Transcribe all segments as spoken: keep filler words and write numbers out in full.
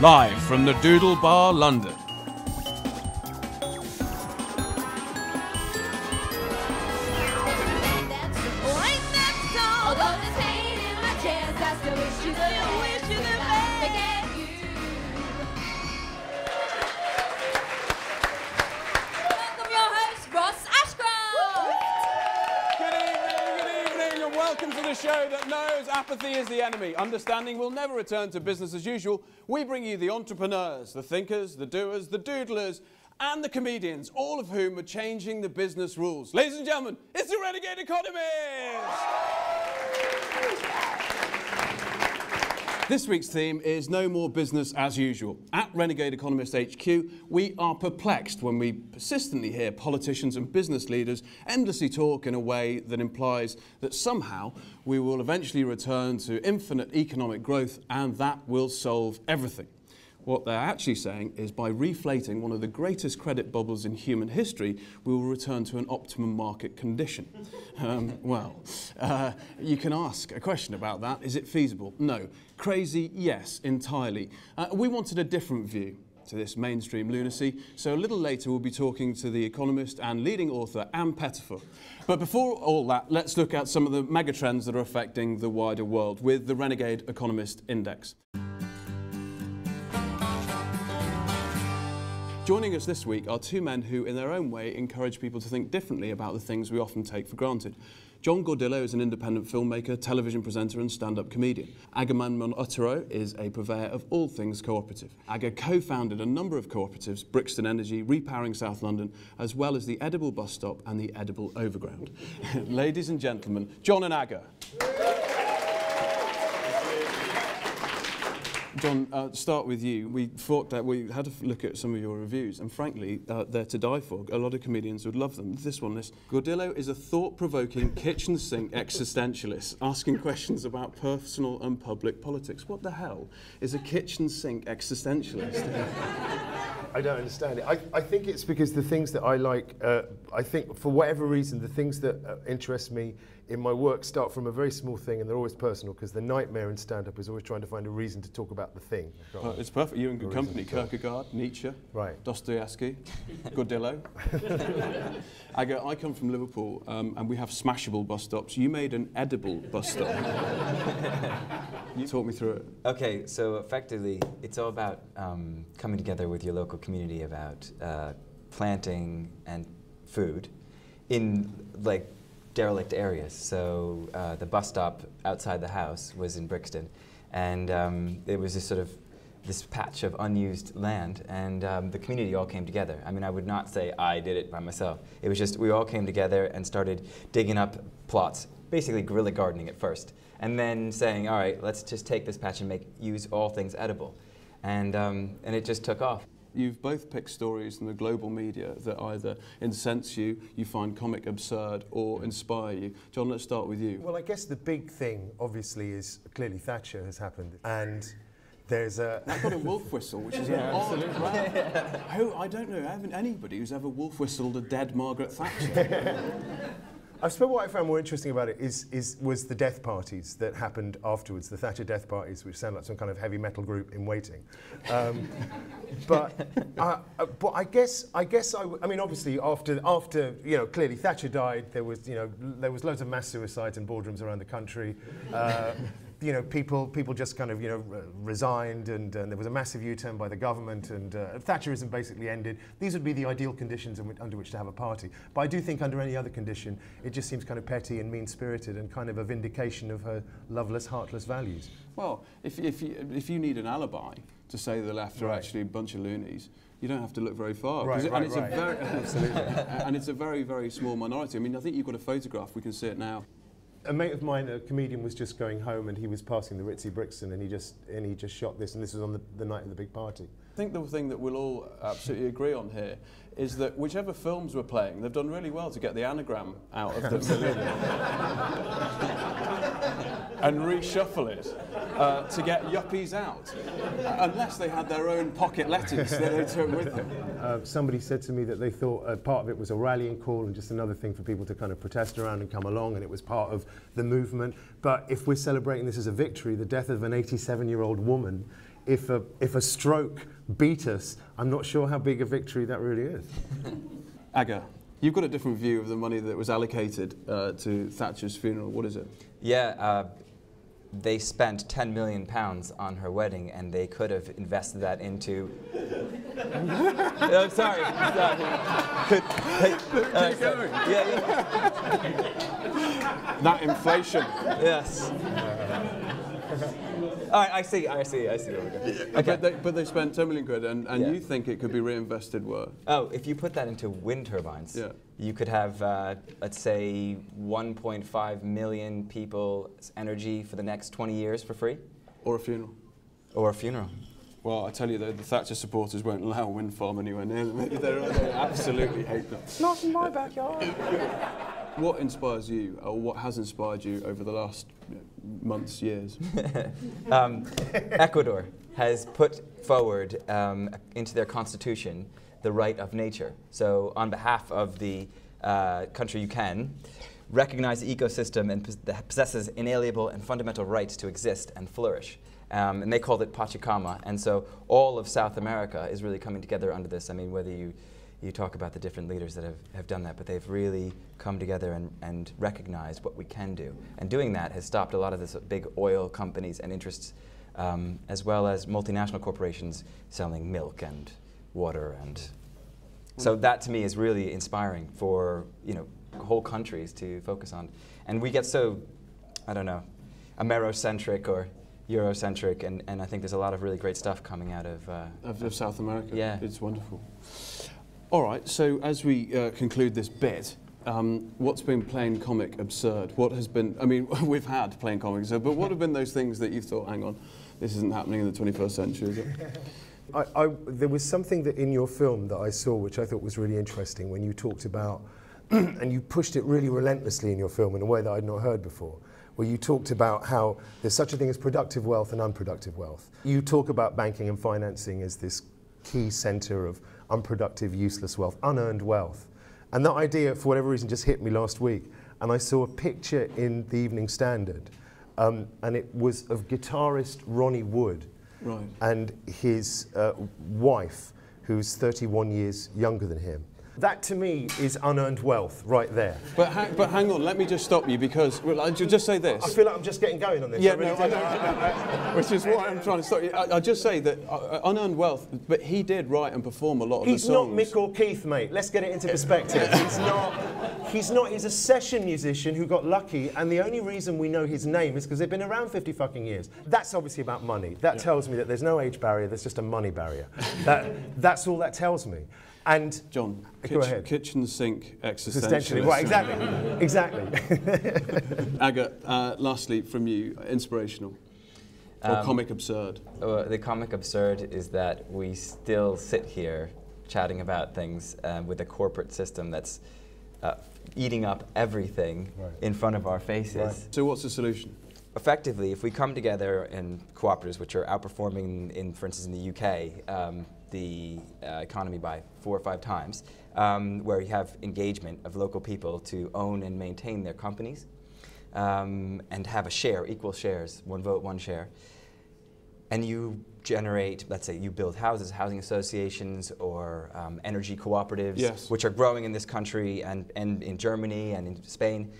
live from the Doodle Bar, London. Understanding will never return to business as usual. We bring you the entrepreneurs, the thinkers, the doers, the doodlers, and the comedians, all of whom are changing the business rules. Ladies and gentlemen, it's the Renegade Economist! This week's theme is no more business as usual. At Renegade Economist H Q, we are perplexed when we persistently hear politicians and business leaders endlessly talk in a way that implies that somehow we will eventually return to infinite economic growth and that will solve everything. What they're actually saying is by reflating one of the greatest credit bubbles in human history, we will return to an optimum market condition. um, well, uh, you can ask a question about that. Is it feasible? No. Crazy? Yes, entirely. Uh, we wanted a different view to this mainstream lunacy, so a little later we'll be talking to the economist and leading author Ann Pettifor. But before all that, let's look at some of the mega trends that are affecting the wider world with the Renegade Economist Index. Joining us this week are two men who, in their own way, encourage people to think differently about the things we often take for granted. John Gordillo is an independent filmmaker, television presenter and stand-up comedian. Agamemnon Otero is a purveyor of all things cooperative. Aga co-founded a number of cooperatives, Brixton Energy, Repowering South London, as well as the Edible Bus Stop and the Edible Overground. Ladies and gentlemen, John and Aga. John, uh, start with you. We thought that we had a look at some of your reviews, and frankly, uh, they're to die for. A lot of comedians would love them. This one is, Gordillo is a thought-provoking kitchen sink existentialist, asking questions about personal and public politics. What the hell is a kitchen sink existentialist? I don't understand it. I, I think it's because the things that I like, uh, I think for whatever reason, the things that uh, interest me in my work start from a very small thing and they're always personal, because the nightmare in stand-up is always trying to find a reason to talk about the thing. Oh, it's perfect. You're in good company. Kierkegaard, Nietzsche, right. Dostoevsky, Gordillo. I go, I come from Liverpool um, and we have smashable bus stops. You made an edible bus stop. You talk me through it. Okay, so effectively, it's all about um, coming together with your local community about uh, planting and food in, like, derelict areas. So uh, the bus stop outside the house was in Brixton, and um, it was just sort of this patch of unused land, and um, the community all came together. I mean, I would not say I did it by myself. It was just we all came together and started digging up plots, basically guerrilla gardening at first, and then saying, all right, let's just take this patch and make use all things edible. And, um, and it just took off. You've both picked stories in the global media that either incense you, you find comic absurd, or inspire you. John, let's start with you. Well, I guess the big thing, obviously, is clearly Thatcher has happened. And there's a... I've got a wolf whistle, which is yeah, an absolute odd yeah. Who, I don't know, I haven't anybody who's ever wolf whistled a dead Margaret Thatcher. I suppose what I found more interesting about it is, is, was the death parties that happened afterwards, the Thatcher death parties, which sound like some kind of heavy metal group in waiting. Um, but, uh, but I guess, I, guess I, w I mean, obviously, after, after, you know, clearly Thatcher died, there was, you know, there was loads of mass suicides in boardrooms around the country. Uh, you know, people, people just kind of, you know, re resigned, and, and there was a massive U-turn by the government, and uh, Thatcherism basically ended. These would be the ideal conditions in under which to have a party. But I do think under any other condition, it just seems kind of petty and mean-spirited and kind of a vindication of her loveless, heartless values. Well, if, if, you, if you need an alibi to say the left right. are actually a bunch of loonies, you don't have to look very far. Right, it, right, and, it's right. a very, absolutely. And it's a very, very small minority. I mean, I think you've got a photograph. We can see it now. A mate of mine, a comedian, was just going home, and he was passing the Ritzy Brixton, and he just and he just shot this, and this was on the, the night of the big party. I think the thing that we'll all absolutely agree on here is that whichever films we're playing, they've done really well to get the anagram out of them and reshuffle it uh, to get yuppies out, unless they had their own pocket letters that they took with them. Uh, somebody said to me that they thought uh, part of it was a rallying call and just another thing for people to kind of protest around and come along, and it was part of the movement. But if we're celebrating this as a victory, the death of an eighty-seven-year-old woman if a, if a stroke beat us, I'm not sure how big a victory that really is. Aga, you've got a different view of the money that was allocated uh, to Thatcher's funeral. What is it? Yeah, uh, they spent ten million pounds on her wedding, and they could have invested that into... I'm sorry. sorry. Could, hey, uh, so, yeah, yeah. That inflation. Yes. All right, I see, I see, I see. Okay. But, they, but they spent ten million quid, and, and yeah. you think it could be reinvested where? Oh, if you put that into wind turbines, yeah. you could have, uh, let's say, one point five million people's energy for the next twenty years for free. Or a funeral. Or a funeral. Well, I tell you, though, the Thatcher supporters won't allow a wind farm anywhere near them. They absolutely hate them. Not in my backyard. What inspires you, or what has inspired you over the last months, years? um, Ecuador has put forward um, into their constitution the right of nature. So on behalf of the uh, country, you can recognize the ecosystem and pos that possesses inalienable and fundamental rights to exist and flourish. Um, and they called it Pachamama. And so all of South America is really coming together under this. I mean, whether you You talk about the different leaders that have, have done that, but they've really come together and, and recognized what we can do. And doing that has stopped a lot of this big oil companies and interests, um, as well as multinational corporations selling milk and water. And so that, to me, is really inspiring for, you know, whole countries to focus on. And we get so, I don't know, Amerocentric or Eurocentric, and, and I think there's a lot of really great stuff coming out of... Uh, of, of South America. Yeah. It's wonderful. All right, so as we uh, conclude this bit, um, what's been plain comic absurd? What has been, I mean, we've had plain comic absurd, but what have been those things that you thought, hang on, this isn't happening in the twenty-first century, is it? I, I, there was something that in your film that I saw which I thought was really interesting when you talked about, and you pushed it really relentlessly in your film in a way that I'd not heard before, where you talked about how there's such a thing as productive wealth and unproductive wealth. You talk about banking and financing as this key centre of unproductive, useless wealth, unearned wealth. And that idea, for whatever reason, just hit me last week. And I saw a picture in the Evening Standard, um, and it was of guitarist Ronnie Wood right. and his uh, wife, who's thirty-one years younger than him. That, to me, is unearned wealth right there. But, ha but hang on, let me just stop you, because well, I'll just say this. I feel like I'm just getting going on this. Yeah, I really no, I don't, I, I, which is why I'm trying to stop you. I, I'll just say that uh, unearned wealth, but he did write and perform a lot of he's the songs. He's not Mick or Keith, mate. Let's get it into perspective. He's not. He's not. He's a session musician who got lucky, and the only reason we know his name is because they've been around fifty fucking years. That's obviously about money. That yeah. tells me that there's no age barrier. There's just a money barrier. that, that's all that tells me. And John, kitchen, go ahead. Kitchen sink existentialist. Right, exactly, exactly. Aga, uh, lastly from you, inspirational or um, comic absurd? Uh, the comic absurd is that we still sit here chatting about things uh, with a corporate system that's uh, eating up everything right. in front of our faces. Right. So what's the solution? Effectively, if we come together in cooperatives, which are outperforming, in, for instance, in the U K, um, the uh, economy by four or five times, um, where you have engagement of local people to own and maintain their companies, um, and have a share, equal shares, one vote, one share. And you generate, let's say you build houses, housing associations, or um, energy cooperatives, yes. which are growing in this country and, and in Germany and in Spain.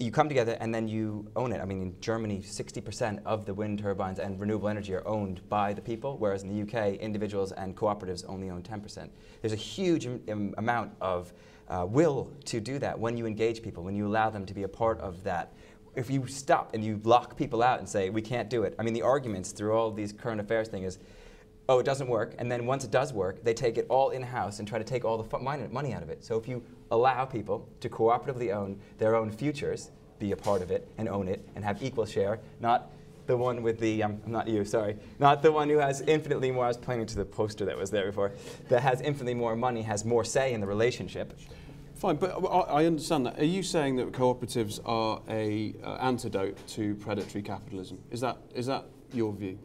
You come together and then you own it. I mean, in Germany, sixty percent of the wind turbines and renewable energy are owned by the people, whereas in the U K, individuals and cooperatives only own ten percent. There's a huge im- amount of uh, will to do that when you engage people, when you allow them to be a part of that. If you stop and you lock people out and say, we can't do it. I mean, the arguments through all these current affairs thing is, oh, it doesn't work, and then once it does work, they take it all in-house and try to take all the money out of it. So if you allow people to cooperatively own their own futures, be a part of it, and own it, and have equal share, not the one with the, um, not you, sorry, not the one who has infinitely more, I was pointing to the poster that was there before, that has infinitely more money, has more say in the relationship. Fine, but I understand that. Are you saying that cooperatives are a uh, antidote to predatory capitalism? Is that, is that your view?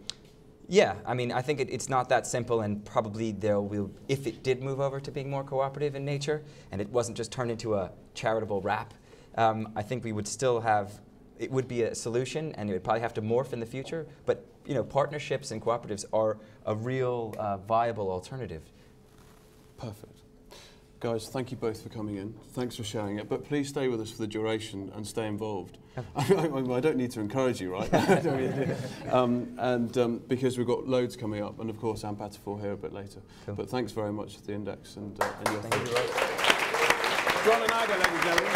Yeah, I mean, I think it, it's not that simple, and probably there will, if it did move over to being more cooperative in nature, and it wasn't just turned into a charitable wrap, um, I think we would still have it would be a solution, and it would probably have to morph in the future. But you know, partnerships and cooperatives are a real uh, viable alternative. Perfect. Guys, thank you both for coming in. Thanks for sharing it. But please stay with us for the duration and stay involved. I, I, I don't need to encourage you, right? um, and um, because we've got loads coming up, and of course, Ann Pettifor here a bit later. Cool. But thanks very much for the Index and, uh, and your thank you. John and Aga, ladies and gentlemen.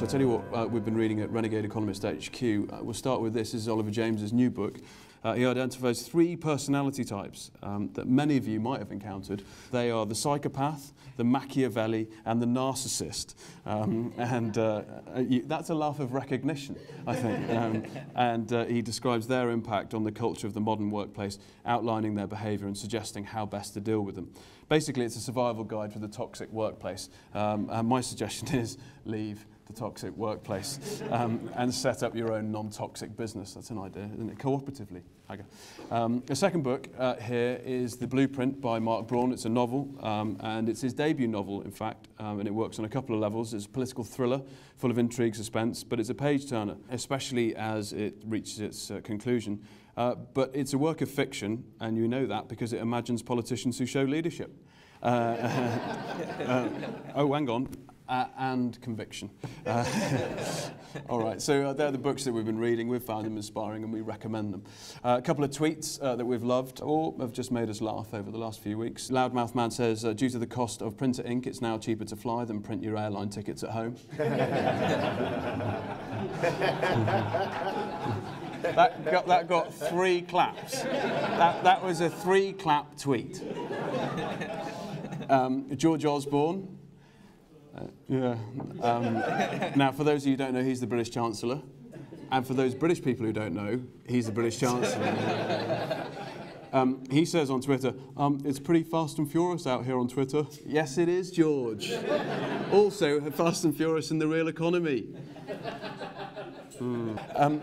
I'll tell you what uh, we've been reading at Renegade Economist H Q. Uh, we'll start with this. This is Oliver James's new book. Uh, he identifies three personality types um, that many of you might have encountered. They are the psychopath, the Machiavelli, and the narcissist. Um, and uh, you, that's a laugh of recognition, I think. Um, and uh, he describes their impact on the culture of the modern workplace, outlining their behaviour and suggesting how best to deal with them. Basically, it's a survival guide for the toxic workplace. Um, and my suggestion is leave the toxic workplace um, and set up your own non-toxic business. That's an idea, isn't it? Cooperatively. Um, the second book uh, here is The Blueprint by Mark Braun. It's a novel, um, and it's his debut novel, in fact, um, and it works on a couple of levels. It's a political thriller full of intrigue, suspense, but it's a page-turner, especially as it reaches its uh, conclusion. Uh, but it's a work of fiction, and you know that because it imagines politicians who show leadership. Uh, uh, oh, hang on. Uh, and conviction. Uh, all right, so uh, they're the books that we've been reading. We've found them inspiring and we recommend them. Uh, a couple of tweets uh, that we've loved or have just made us laugh over the last few weeks. Loudmouth Man says, uh, due to the cost of printer ink, it's now cheaper to fly than print your airline tickets at home. that, got, that got three claps. That, that was a three-clap tweet. Um, George Osborne. Uh, yeah. Um, now, for those of you who don't know, he's the British Chancellor. And for those British people who don't know, he's the British Chancellor. um, he says on Twitter, um, it's pretty fast and furious out here on Twitter. Yes, it is, George. Also, fast and furious in the real economy. Mm. Um,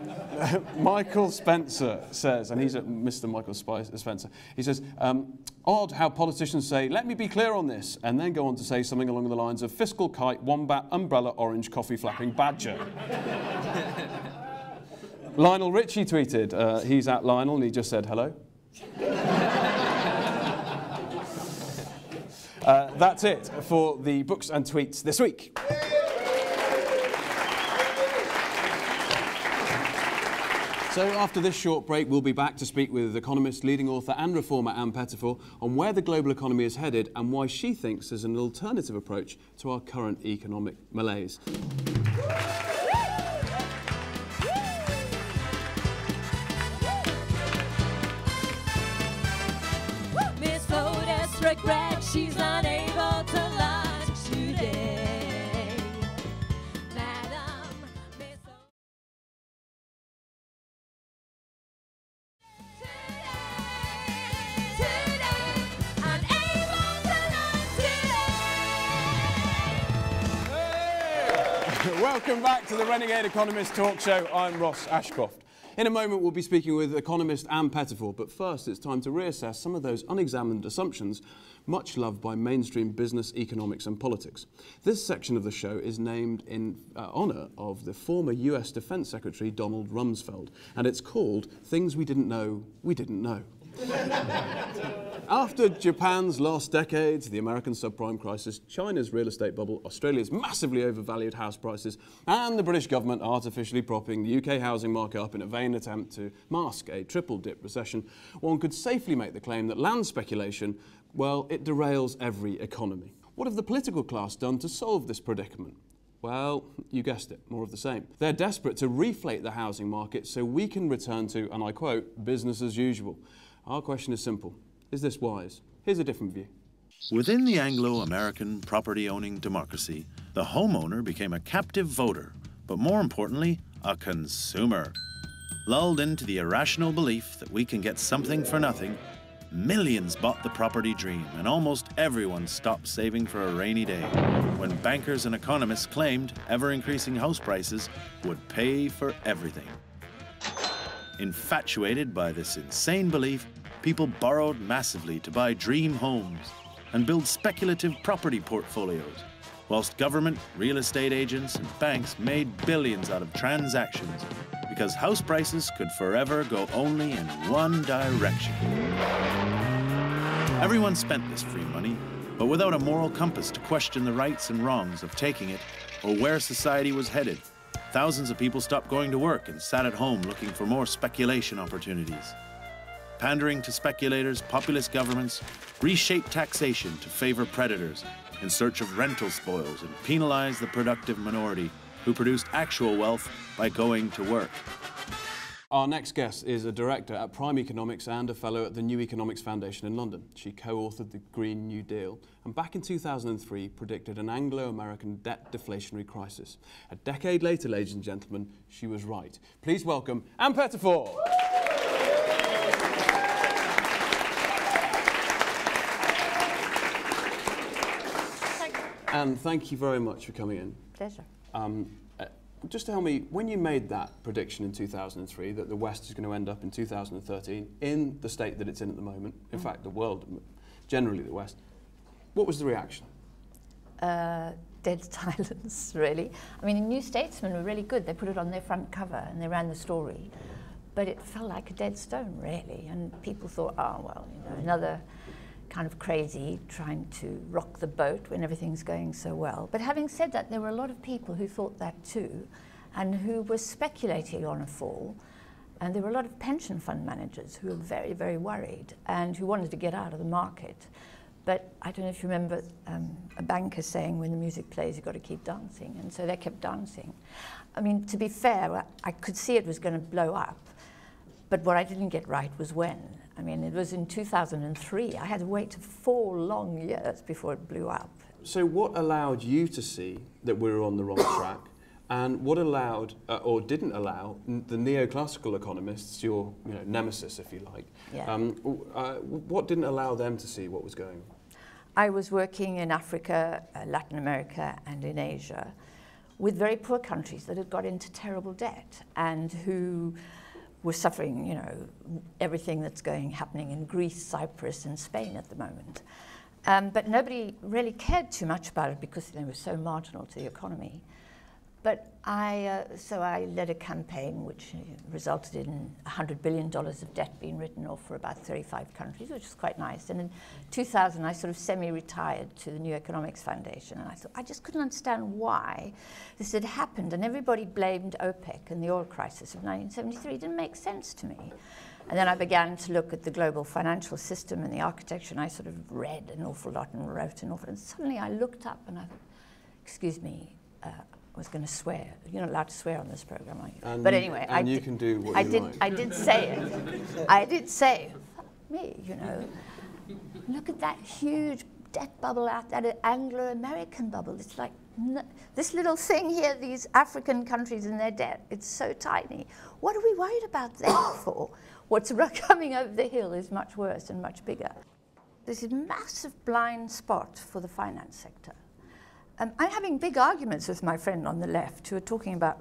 Michael Spencer says, and he's a Mister Michael Spencer, he says, um, odd how politicians say, let me be clear on this, and then go on to say something along the lines of fiscal kite, wombat, umbrella, orange, coffee flapping badger. Lionel Richie tweeted, uh, he's at Lionel, and he just said, hello. uh, that's it for the books and tweets this week. So after this short break, we'll be back to speak with economist, leading author and reformer Ann Pettifor on where the global economy is headed and why she thinks there's an alternative approach to our current economic malaise. Miss Lotus regrets she's unable to lunch today. Welcome back to the Renegade Economist Talk Show. I'm Ross Ashcroft. In a moment, we'll be speaking with economist Ann Pettifor, but first it's time to reassess some of those unexamined assumptions much loved by mainstream business, economics and politics. This section of the show is named in uh, honour of the former U S Defence Secretary Donald Rumsfeld, and it's called Things We Didn't Know We Didn't Know. After Japan's last decades, the American subprime crisis, China's real estate bubble, Australia's massively overvalued house prices, and the British government artificially propping the U K housing market up in a vain attempt to mask a triple-dip recession, one could safely make the claim that land speculation, well, it derails every economy. What have the political class done to solve this predicament? Well, you guessed it, more of the same. They're desperate to reflate the housing market so we can return to, and I quote, business as usual. Our question is simple. Is this wise? Here's a different view. Within the Anglo-American property-owning democracy, the homeowner became a captive voter, but more importantly, a consumer. Lulled into the irrational belief that we can get something for nothing, millions bought the property dream, and almost everyone stopped saving for a rainy day, when bankers and economists claimed ever-increasing house prices would pay for everything. Infatuated by this insane belief, people borrowed massively to buy dream homes, and build speculative property portfolios, whilst government, real estate agents and banks made billions out of transactions because house prices could forever go only in one direction. Everyone spent this free money, but without a moral compass to question the rights and wrongs of taking it or where society was headed. Thousands of people stopped going to work and sat at home looking for more speculation opportunities. Pandering to speculators, populist governments reshaped taxation to favor predators in search of rental spoils and penalize the productive minority who produced actual wealth by going to work. Our next guest is a director at Prime Economics and a fellow at the New Economics Foundation in London. She co-authored the Green New Deal and back in two thousand three predicted an Anglo-American debt deflationary crisis. A decade later, ladies and gentlemen, she was right. Please welcome Ann Pettifor. Ann, thank you very much for coming in. Pleasure. Um, Just tell me, when you made that prediction in two thousand three that the West is going to end up in two thousand thirteen in the state that it's in at the moment, in mm. fact the world, generally the West, what was the reaction? Uh, dead silence, really. I mean, the New Statesman were really good. They put it on their front cover and they ran the story. But it felt like a dead stone, really. And people thought, oh, well, you know, another kind of crazy trying to rock the boat when everything's going so well. But having said that, there were a lot of people who thought that too and who were speculating on a fall, and there were a lot of pension fund managers who were very, very worried and who wanted to get out of the market. But I don't know if you remember um, a banker saying, when the music plays, you've got to keep dancing, and so they kept dancing. I mean, to be fair, I, I could see it was going to blow up, but what I didn't get right was when. I mean, it was in two thousand three. I had to wait four long years before it blew up. So what allowed you to see that we were on the wrong track, and what allowed uh, or didn't allow the neoclassical economists, your you know, nemesis, if you like, yeah. um, uh, what didn't allow them to see what was going on? I was working in Africa, uh, Latin America, and in Asia with very poor countries that had got into terrible debt and who were suffering, you know, everything that's going happening in Greece, Cyprus, and Spain at the moment. Um, but nobody really cared too much about it because they were so marginal to the economy. But I, uh, so I led a campaign which resulted in one hundred billion dollars of debt being written off for about thirty-five countries, which was quite nice. And in two thousand, I sort of semi-retired to the New Economics Foundation. And I thought, I just couldn't understand why this had happened. And everybody blamed OPEC and the oil crisis of nineteen seventy-three. It didn't make sense to me. And then I began to look at the global financial system and the architecture. And I sort of read an awful lot and wrote an awful lot. And suddenly I looked up and I thought, excuse me, uh, was going to swear. You're not allowed to swear on this program, are you? And but anyway, and I you can do what I you did, like. I did say it. I did say, me, you know, look at that huge debt bubble out there, that Anglo-American bubble. It's like no, this little thing here, these African countries and their debt. It's so tiny. What are we worried about there for? What's coming over the hill is much worse and much bigger. There's a massive blind spot for the finance sector. Um, I'm having big arguments with my friend on the left who are talking about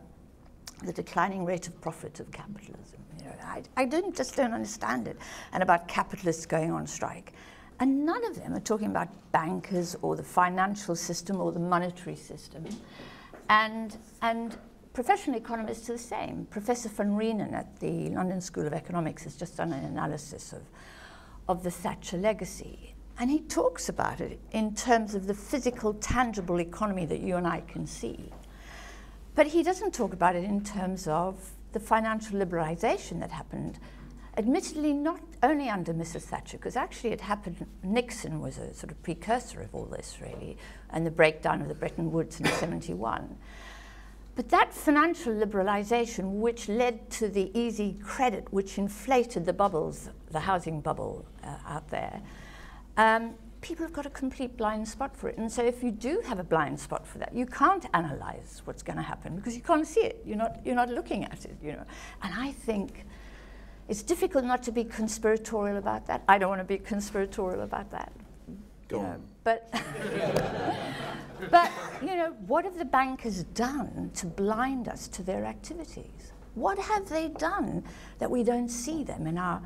the declining rate of profit of capitalism. You know, I, I don't, just don't understand it, and about capitalists going on strike. And none of them are talking about bankers or the financial system or the monetary system. And, and professional economists are the same. Professor van Reenen at the London School of Economics has just done an analysis of, of the Thatcher legacy. And he talks about it in terms of the physical, tangible economy that you and I can see. But he doesn't talk about it in terms of the financial liberalization that happened, admittedly not only under Missus Thatcher, because actually it happened, Nixon was a sort of precursor of all this really, and the breakdown of the Bretton Woods in seventy-one. But that financial liberalization, which led to the easy credit, which inflated the bubbles, the housing bubble uh, out there, Um, people have got a complete blind spot for it. And so if you do have a blind spot for that, you can't analyze what's going to happen because you can't see it. You're not, you're not looking at it, you know. And I think it's difficult not to be conspiratorial about that. I don't want to be conspiratorial about that. Go on. But, but, you know, what have the bankers done to blind us to their activities? What have they done that we don't see them in our,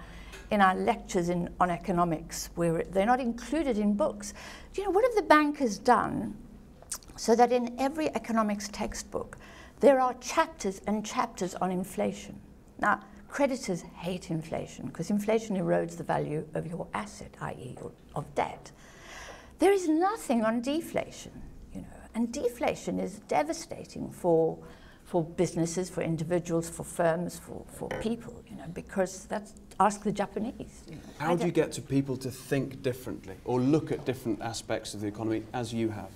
in our lectures in, on economics, where they're not included in books? Do you know, what have the bankers done so that in every economics textbook there are chapters and chapters on inflation? Now, creditors hate inflation because inflation erodes the value of your asset, that is of debt. There is nothing on deflation, you know, and deflation is devastating for for businesses, for individuals, for firms, for, for people, you know, because that's, ask the Japanese. You know. How do you get to people to think differently or look at different aspects of the economy as you have?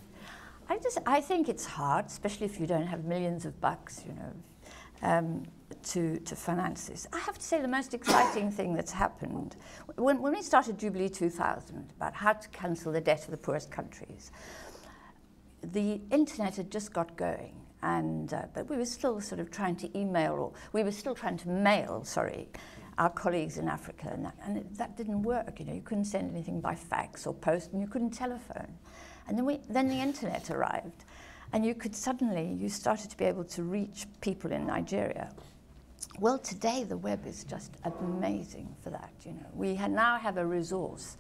I just, I think it's hard, especially if you don't have millions of bucks, you know, um, to, to finance this. I have to say the most exciting thing that's happened, when, when we started Jubilee two thousand, about how to cancel the debt of the poorest countries, the internet had just got going. And, uh, but we were still sort of trying to email, or we were still trying to mail, sorry, our colleagues in Africa, and that, and it, that didn't work, you know, you couldn't send anything by fax or post, and you couldn't telephone. And then, we, then the internet arrived, and you could suddenly, you started to be able to reach people in Nigeria. Well, today the web is just amazing for that, you know. We ha- now have a resource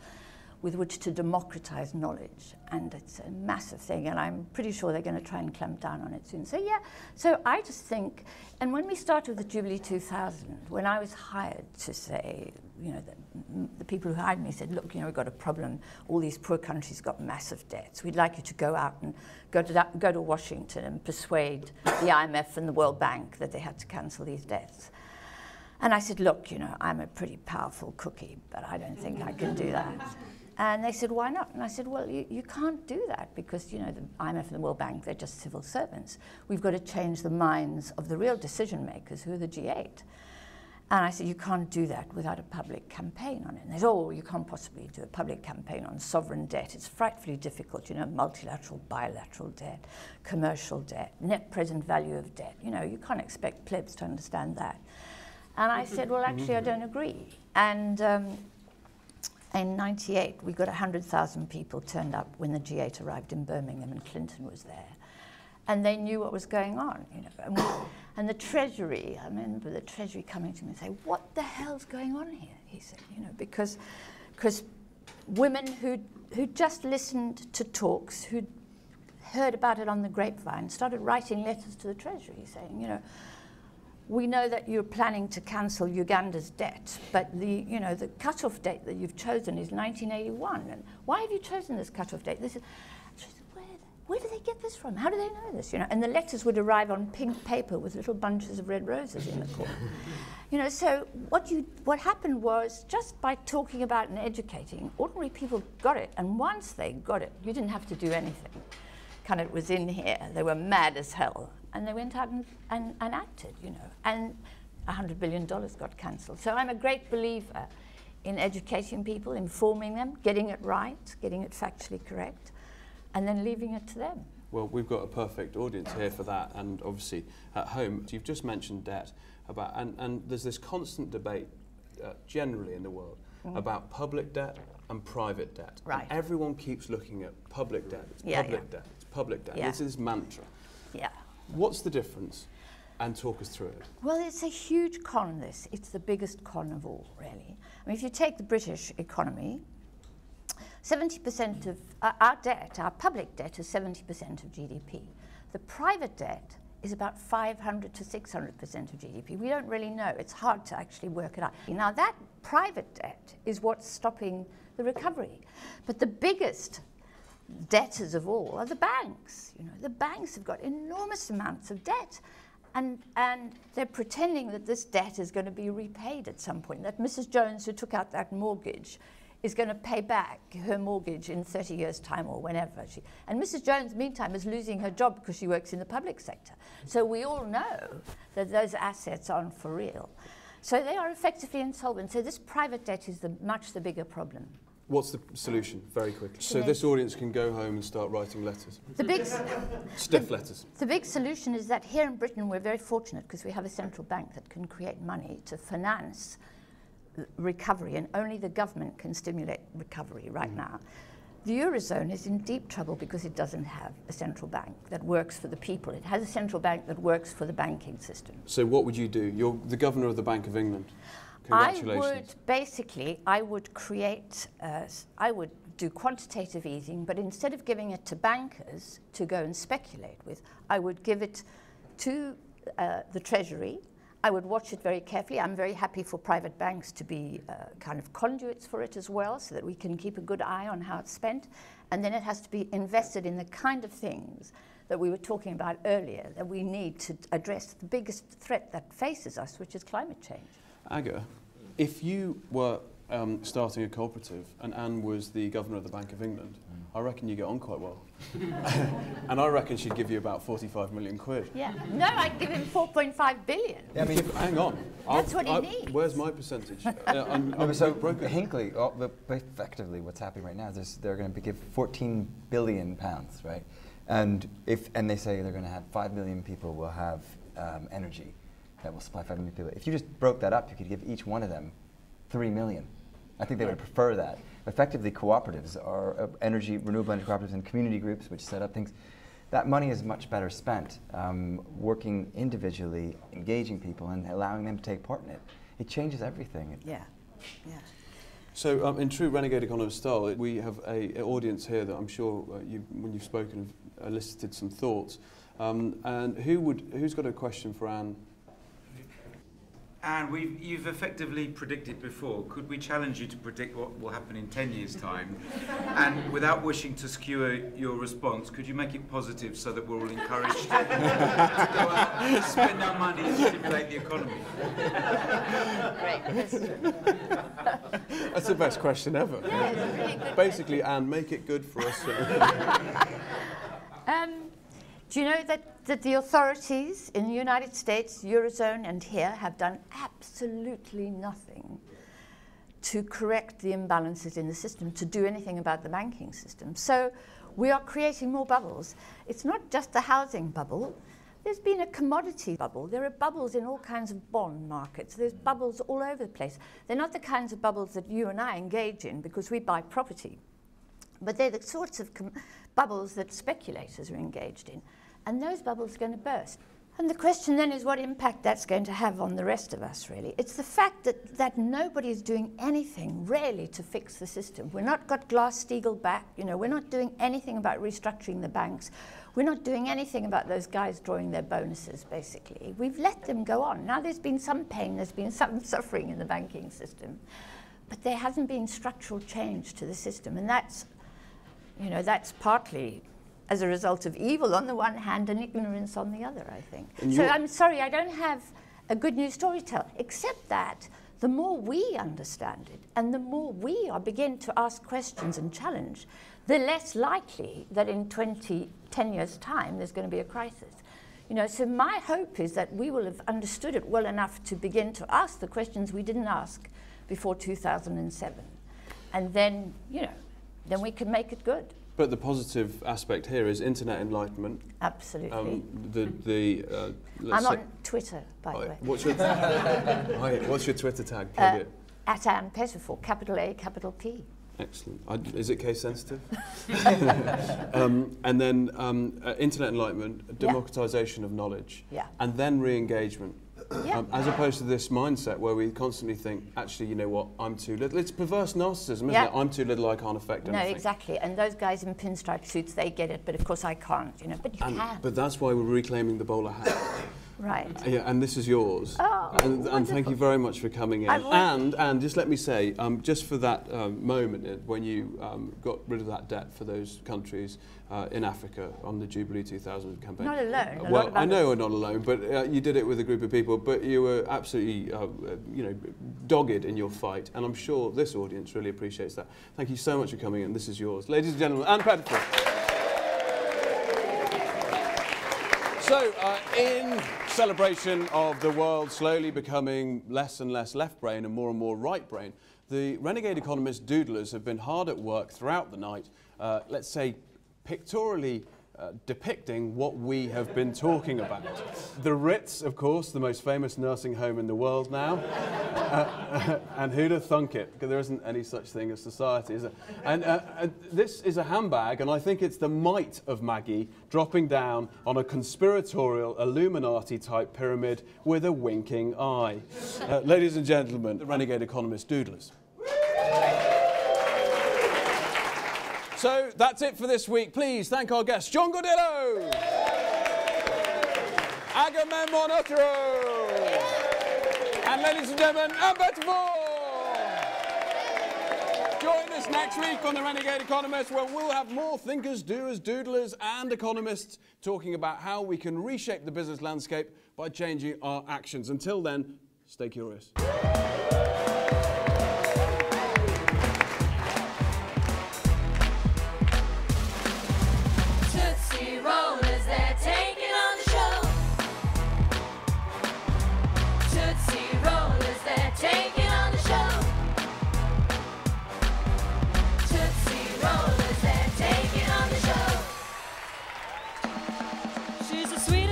with which to democratize knowledge, and it's a massive thing, and I'm pretty sure they're going to try and clamp down on it soon. So yeah, so I just think, and when we started with the Jubilee two thousand, when I was hired to say, you know, the, the people who hired me said, look, you know, we've got a problem, all these poor countries got massive debts, we'd like you to go out and go to, that, go to Washington and persuade the I M F and the World Bank that they had to cancel these debts. And I said, look, you know, I'm a pretty powerful cookie, but I don't think I can do that. And they said, why not? And I said, well, you, you can't do that because, you know, the I M F and the World Bank, they're just civil servants. We've got to change the minds of the real decision makers, who are the G eight. And I said, you can't do that without a public campaign on it. And they said, oh, you can't possibly do a public campaign on sovereign debt. It's frightfully difficult, you know, multilateral, bilateral debt, commercial debt, net present value of debt. You know, you can't expect plebs to understand that. And I said, well, actually, I don't agree. And um, in ninety-eight, we got one hundred thousand people turned up when the G eight arrived in Birmingham and Clinton was there. And they knew what was going on, you know. And, we, and the Treasury, I remember the Treasury coming to me and saying, what the hell's going on here? He said, you know, because because women who who just listened to talks, who heard about it on the grapevine, started writing letters to the Treasury saying, you know, we know that you're planning to cancel Uganda's debt, but the, you know, the cut-off date that you've chosen is nineteen eighty-one. And why have you chosen this cut-off date? This is, she said, where, where do they get this from? How do they know this? You know, and the letters would arrive on pink paper with little bunches of red roses in the corner. You know, so what you what happened was, just by talking about and educating, ordinary people got it, and once they got it, you didn't have to do anything. Kind of was in here. They were mad as hell. And they went out and, and, and acted, you know, and one hundred billion dollars got cancelled. So I'm a great believer in educating people, informing them, getting it right, getting it factually correct, and then leaving it to them. Well, we've got a perfect audience here for that, and obviously at home. You've just mentioned debt, about, and, and there's this constant debate uh, generally in the world mm. about public debt and private debt. Right. And everyone keeps looking at public debt, it's yeah, public yeah. debt, it's public debt. Yeah. This is mantra. Yeah. What's the difference? And talk us through it. Well, it's a huge con, this. It's the biggest con of all, really. I mean, if you take the British economy, seventy percent of uh, our debt, our public debt, is seventy percent of G D P. The private debt is about five hundred to six hundred percent of G D P. We don't really know. It's hard to actually work it out. Now, that private debt is what's stopping the recovery. But the biggest debtors of all are the banks. You know, the banks have got enormous amounts of debt, and and they're pretending that this debt is going to be repaid at some point, that Missus Jones, who took out that mortgage, is going to pay back her mortgage in thirty years' time or whenever. She, and Missus Jones, meantime, is losing her job because she works in the public sector. So we all know that those assets aren't for real. So they are effectively insolvent. So this private debt is the, much the bigger problem. What's the solution, very quickly? So this audience can go home and start writing letters. The big stiff the, letters. The big solution is that here in Britain we're very fortunate because we have a central bank that can create money to finance recovery, and only the government can stimulate recovery right mm. now. The Eurozone is in deep trouble because it doesn't have a central bank that works for the people. It has a central bank that works for the banking system. So what would you do? You're the governor of the Bank of England. Congratulations. I would basically, I would create, uh, I would do quantitative easing, but instead of giving it to bankers to go and speculate with, I would give it to uh, the Treasury. I would watch it very carefully. I'm very happy for private banks to be uh, kind of conduits for it as well, so that we can keep a good eye on how it's spent. And then it has to be invested in the kind of things that we were talking about earlier, that we need to address the biggest threat that faces us, which is climate change. Aga, if you were um, starting a cooperative and Anne was the governor of the Bank of England, I reckon you get on quite well. And I reckon she'd give you about forty-five million quid. Yeah. No, I'd give him four point five billion. Yeah, I mean, hang on. That's I'll, what he I'll, needs. Where's my percentage? uh, I'm, I'm no, so broken. Hinkley, oh, effectively what's happening right now is this, they're going to give fourteen billion pounds, right? And, if, and they say they're going to have five million people will have um, energy that will supply five million people. If you just broke that up, you could give each one of them three million. I think they would prefer that. Effectively, cooperatives are uh, energy, renewable energy cooperatives and community groups which set up things. That money is much better spent um, working individually, engaging people and allowing them to take part in it. It changes everything. Yeah, yeah. So um, in true Renegade Economist style, we have a, an audience here that I'm sure uh, you, when you've spoken, have elicited some thoughts. Um, and who would, who's got a question for Anne? And we've, you've effectively predicted before. Could we challenge you to predict what will happen in ten years' time? And without wishing to skew your response, could you make it positive so that we're all encouraged to go out and spend our money and stimulate the economy? Great question. That's the best question ever. Yeah, it's a really good Basically, question. Anne, make it good for us. um, Do you know that, that the authorities in the United States, Eurozone and here have done absolutely nothing to correct the imbalances in the system, to do anything about the banking system. So we are creating more bubbles. It's not just the housing bubble. There's been a commodity bubble. There are bubbles in all kinds of bond markets. There's bubbles all over the place. They're not the kinds of bubbles that you and I engage in because we buy property. But they're the sorts of com bubbles that speculators are engaged in. And those bubbles are going to burst. And the question then is what impact that's going to have on the rest of us, really. It's the fact that, that nobody is doing anything, really, to fix the system. We're not got Glass-Steagall back. You know, we're not doing anything about restructuring the banks. We're not doing anything about those guys drawing their bonuses, basically. We've let them go on. Now there's been some pain, there's been some suffering in the banking system. But there hasn't been structural change to the system, and that's You know, that's partly as a result of evil on the one hand and ignorance on the other, I think. And so I'm sorry, I don't have a good news story to tell, except that the more we understand it and the more we are begin to ask questions and challenge, the less likely that in twenty, ten years' time there's going to be a crisis. You know, so my hope is that we will have understood it well enough to begin to ask the questions we didn't ask before two thousand seven. And then, you know, then we can make it good. But the positive aspect here is internet enlightenment. Absolutely. Um, the, the, uh, let's I'm on Twitter, by oh, the way. What's your, oh, what's your Twitter tag? Uh, at Ann Pettifor, capital A, capital P. Excellent. I, is it case sensitive? um, and then um, uh, internet enlightenment, democratization yeah. of knowledge, yeah. and then re-engagement. Yeah. Um, as opposed to this mindset where we constantly think, actually, you know what, I'm too little. It's perverse narcissism, isn't yeah. it? I'm too little, I can't affect anything. No, exactly. And those guys in pinstripe suits, they get it, but of course I can't, you know, but you and, can. But that's why we're reclaiming the bowler hat. Right. Yeah, and this is yours. Oh, and, and thank you very much for coming in. And, and just let me say, um, just for that um, moment when you um, got rid of that debt for those countries uh, in Africa on the Jubilee two thousand campaign. Not alone. Uh, well, I know we're not alone, but uh, you did it with a group of people, but you were absolutely, uh, you know, dogged in your fight. And I'm sure this audience really appreciates that. Thank you so much for coming in. This is yours. Ladies and gentlemen, Ann Pettifor. So, uh, in celebration of the world slowly becoming less and less left brain and more and more right brain, the Renegade Economist doodlers have been hard at work throughout the night, uh, let's say pictorially Uh, depicting what we have been talking about. The Ritz, of course, the most famous nursing home in the world now. Uh, and who'd have thunk it? Because there isn't any such thing as society, is there? And uh, uh, this is a handbag, and I think it's the might of Maggie dropping down on a conspiratorial Illuminati-type pyramid with a winking eye. Uh, ladies and gentlemen, the Renegade Economist Doodlers. So that's it for this week. Please thank our guests, John Gordillo, Agamemnon Otero, and ladies and gentlemen, Ann Pettifor. Join us next week on The Renegade Economist, where we'll have more thinkers, doers, doodlers, and economists talking about how we can reshape the business landscape by changing our actions. Until then, stay curious. Sweet.